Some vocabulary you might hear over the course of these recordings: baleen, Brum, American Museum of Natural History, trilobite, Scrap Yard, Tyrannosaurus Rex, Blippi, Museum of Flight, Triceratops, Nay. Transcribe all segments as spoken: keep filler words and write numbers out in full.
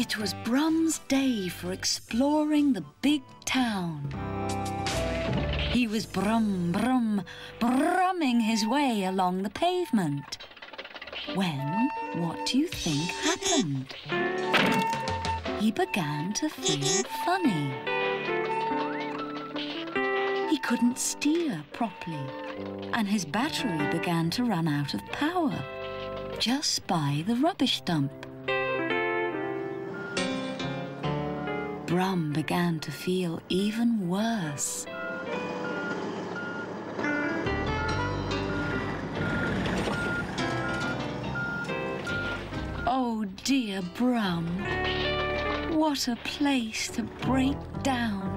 It was Brum's day for exploring the big town. He was brum, brum, brumming his way along the pavement. When, what do you think happened? He began to feel funny. He couldn't steer properly, and his battery began to run out of power just by the rubbish dump. Brum began to feel even worse. Oh dear Brum, what a place to break down.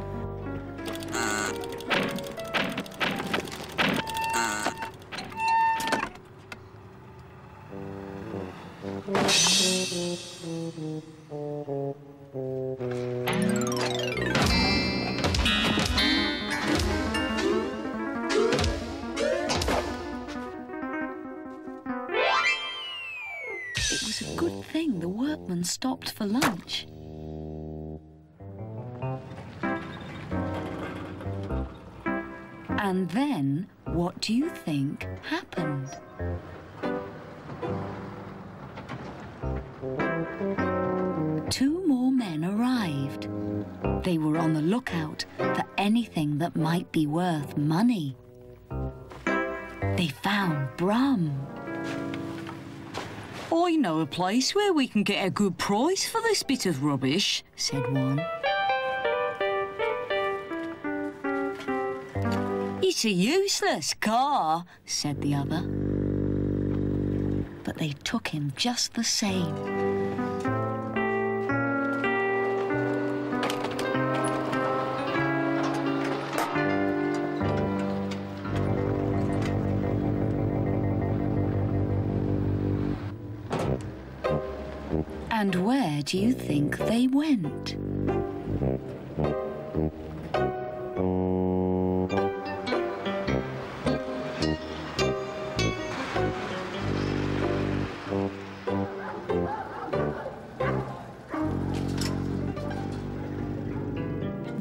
It was a good thing the workmen stopped for lunch. And then, what do you think happened? Two more men arrived. They were on the lookout for anything that might be worth money. They found Brum. I know a place where we can get a good price for this bit of rubbish, said one. It's a useless car, said the other. But they took him just the same. And where do you think they went?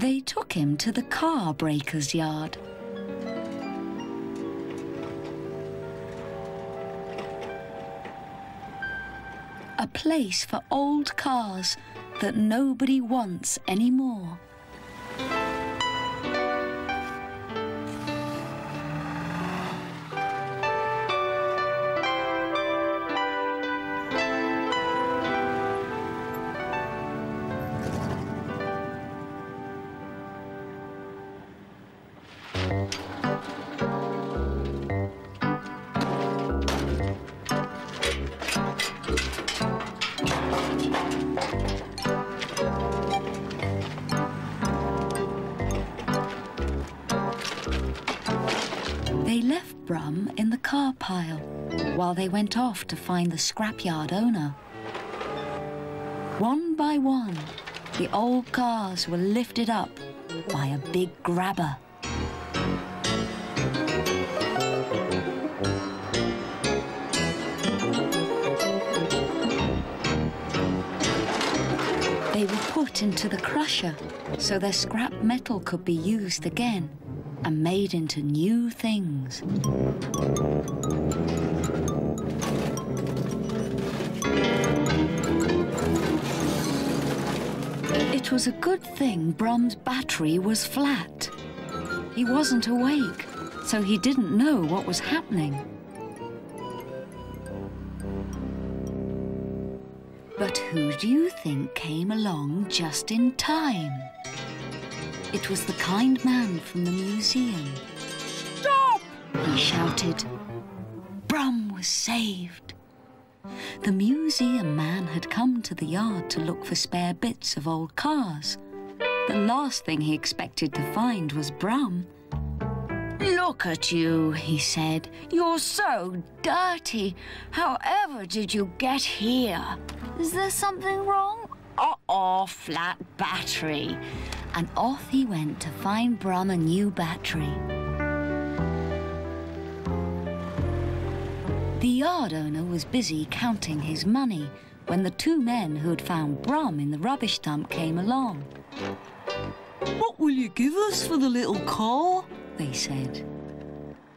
They took him to the car breaker's yard. A place for old cars that nobody wants anymore. They left Brum in the car pile while they went off to find the scrapyard owner. One by one, the old cars were lifted up by a big grabber. They were put into the crusher so their scrap metal could be used again and made into new things. It was a good thing Brum's battery was flat. He wasn't awake, so he didn't know what was happening. But who do you think came along just in time? It was the kind man from the museum. Stop! He shouted. Brum was saved. The museum man had come to the yard to look for spare bits of old cars. The last thing he expected to find was Brum. Look at you, he said. You're so dirty. However did you get here? Is there something wrong? Uh-oh, flat battery. And off he went to find Brum a new battery. The yard owner was busy counting his money when the two men who'd found Brum in the rubbish dump came along. "What will you give us for the little car?" they said.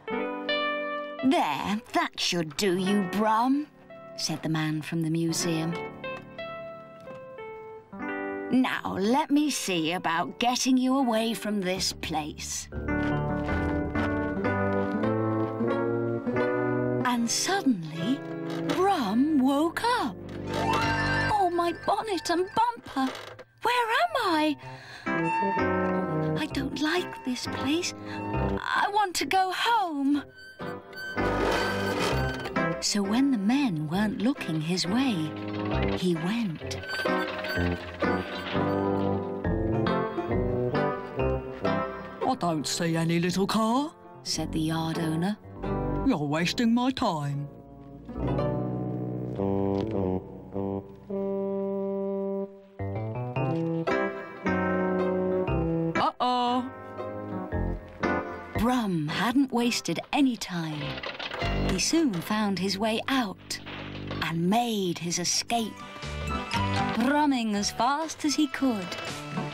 "There, that should do you, Brum," said the man from the museum. "Now, let me see about getting you away from this place." And suddenly, Brum woke up. "Oh, my bonnet and bumper! Where am I? I don't like this place. I want to go home." So when the men weren't looking his way, he went. "I don't see any little car," said the yard owner. "You're wasting my time." Uh-oh. Brum hadn't wasted any time. He soon found his way out and made his escape, brumming as fast as he could,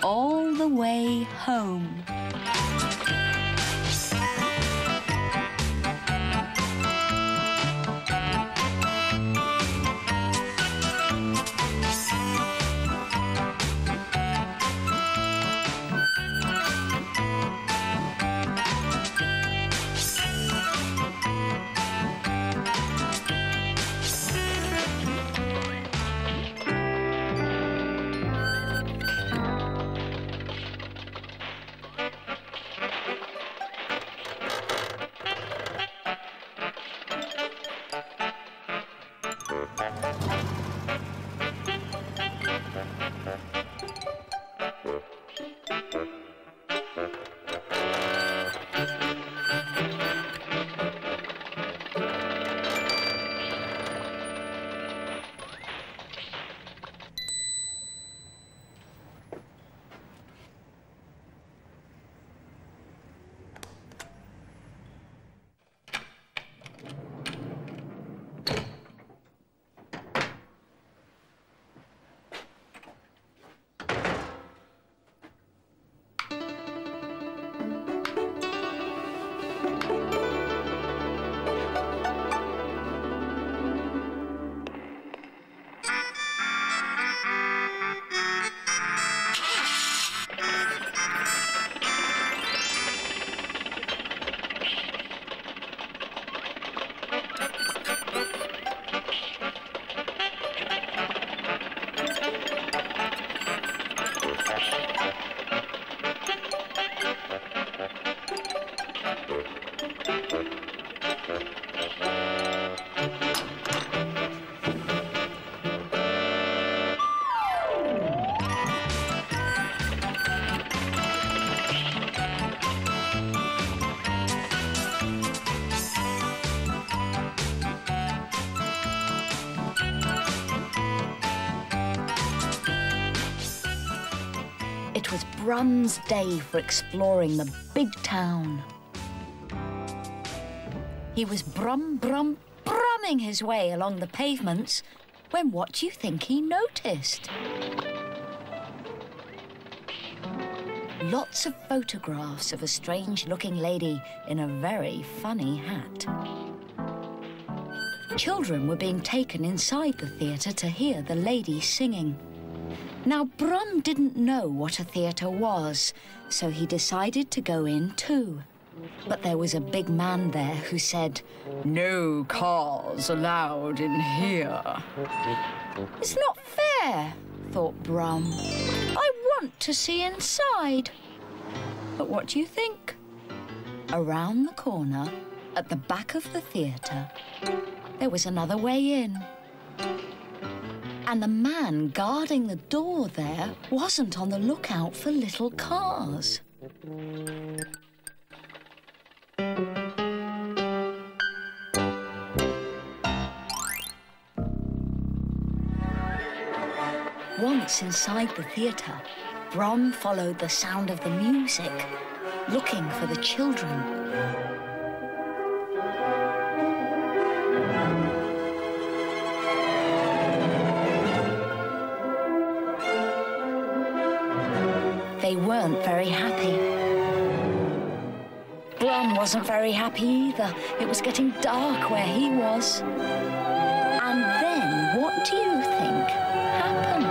all the way home. It was Brum's day for exploring the big town. He was brum, brum, brumming his way along the pavements when what do you think he noticed? Lots of photographs of a strange-looking lady in a very funny hat. Children were being taken inside the theatre to hear the lady singing. Now, Brum didn't know what a theatre was, so he decided to go in too. But there was a big man there who said, "No cars allowed in here." "It's not fair," thought Brum. "I want to see inside." But what do you think? Around the corner, at the back of the theatre, there was another way in. And the man guarding the door there wasn't on the lookout for little cars. Once inside the theatre, Brum followed the sound of the music, looking for the children. they weren't very happy. Brum wasn't very happy either. It was getting dark where he was. And then, what do you think happened?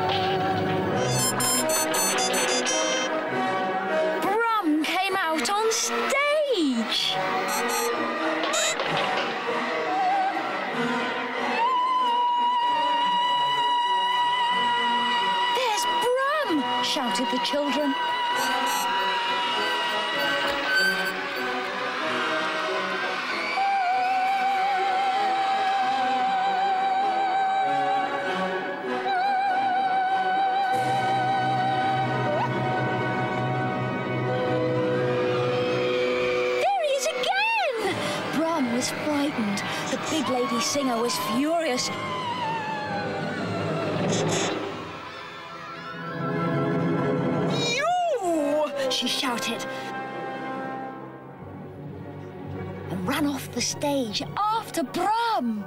Brum came out on stage! Shouted the children. There he is again! Brum was frightened. The big lady singer was furious. She shouted and ran off the stage after Brum.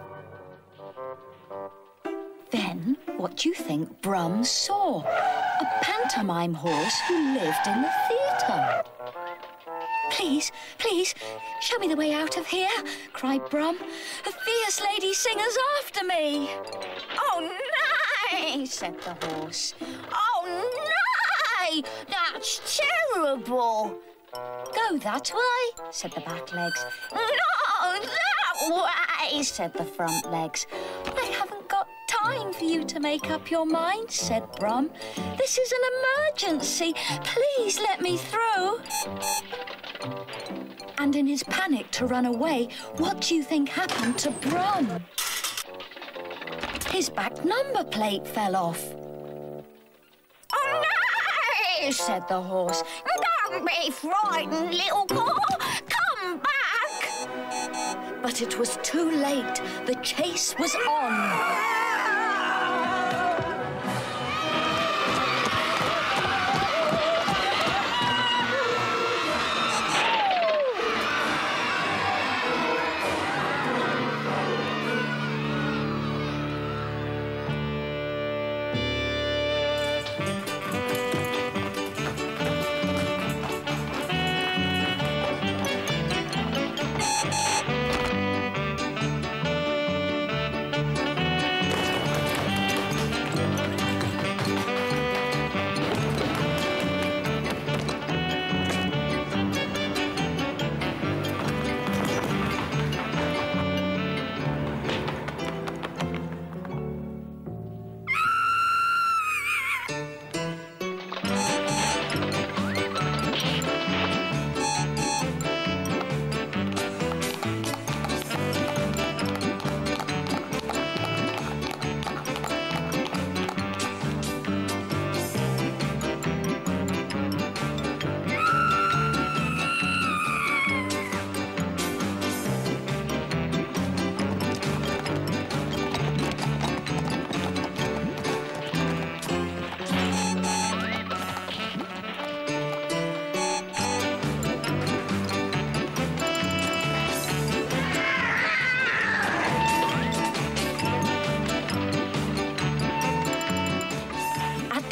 Then, what do you think Brum saw? A pantomime horse who lived in the theatre. Please, please, show me the way out of here, cried Brum. The fierce lady singer's after me. Oh, nay, said the horse. Oh, nay. That's terrible. Go that way, said the back legs. No, that way, said the front legs. I haven't got time for you to make up your mind, said Brum. This is an emergency. Please let me through. And in his panic to run away, what do you think happened to Brum? His back number plate fell off. Said the horse. Don't be frightened, little girl. Come back. But it was too late. The chase was on.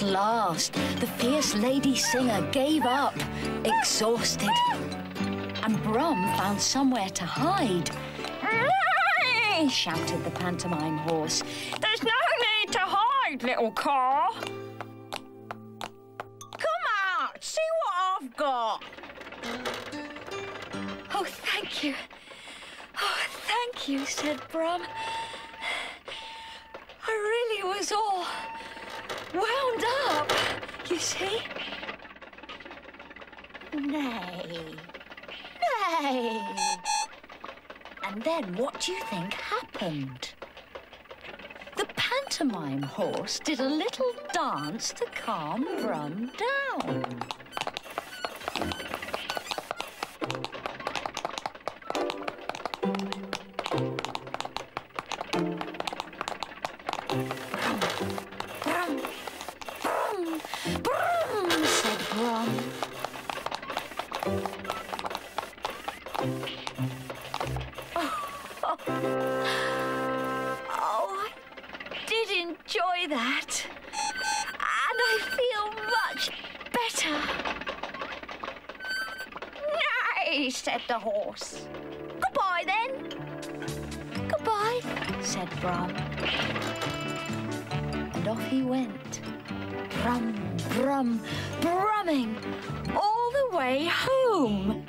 Last, the fierce lady singer gave up, exhausted, and Brum found somewhere to hide. Nay, shouted the pantomime horse. There's no need to hide, little car. Come out, see what I've got. Oh, thank you. Oh, thank you, said Brum. I really was all wound up, you see? Nay. Nay. And then what do you think happened? The pantomime horse did a little dance to calm Brum down. Enjoy that, and I feel much better. away, said the horse. Goodbye, then. Goodbye, said Brum. And off he went, brum, brum, brumming, all the way home.